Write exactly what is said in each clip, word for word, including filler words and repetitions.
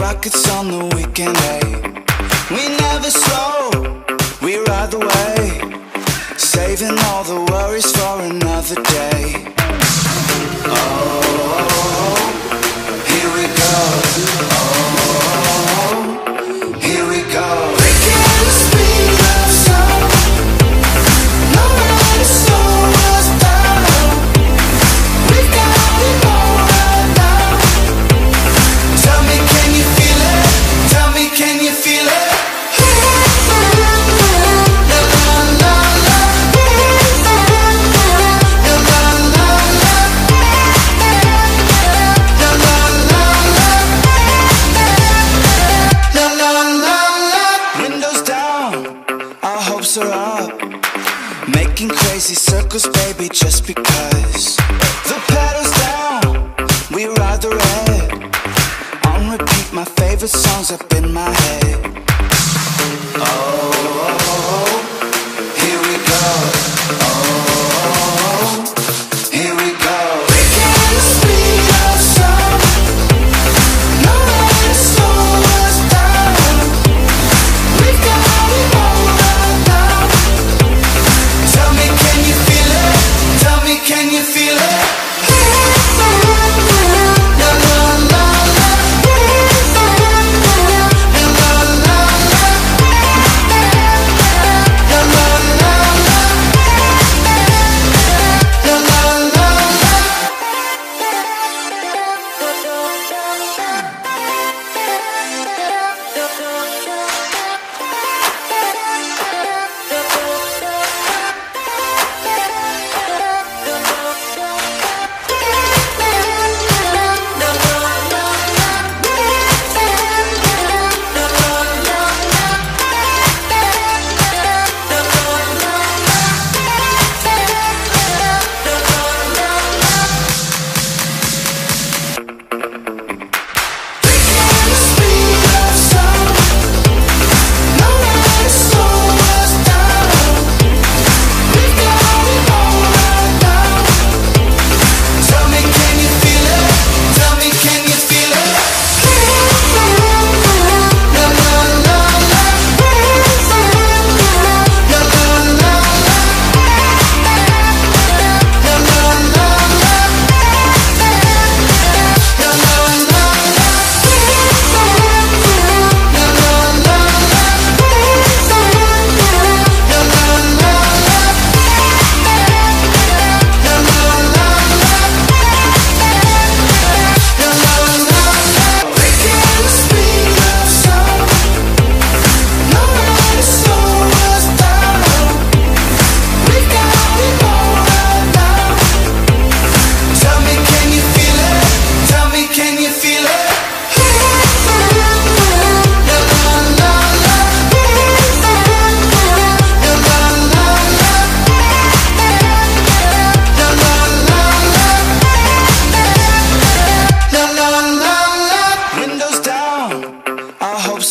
rockets on the weekend, hey. We never slow, we ride the wave, saving all the worries for another day. Oh, here we go. Oh, here we go. Are up, making crazy circles, baby, just because. The pedal's down, we ride the red. On repeat, my favorite songs up in my head. Oh, here we go. Oh.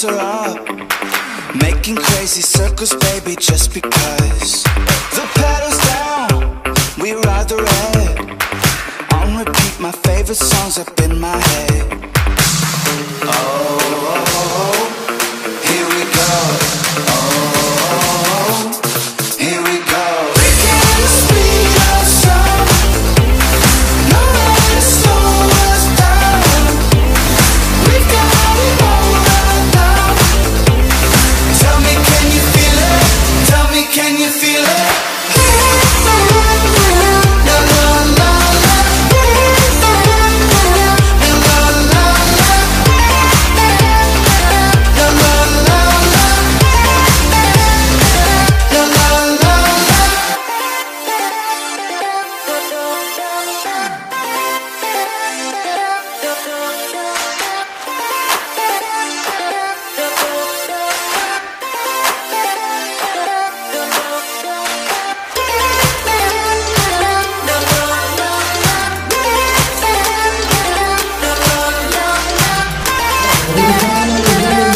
Are up, making crazy circles, baby, just because. The pedal's down, we ride the red. On repeat, my favorite songs up in my head. Oh.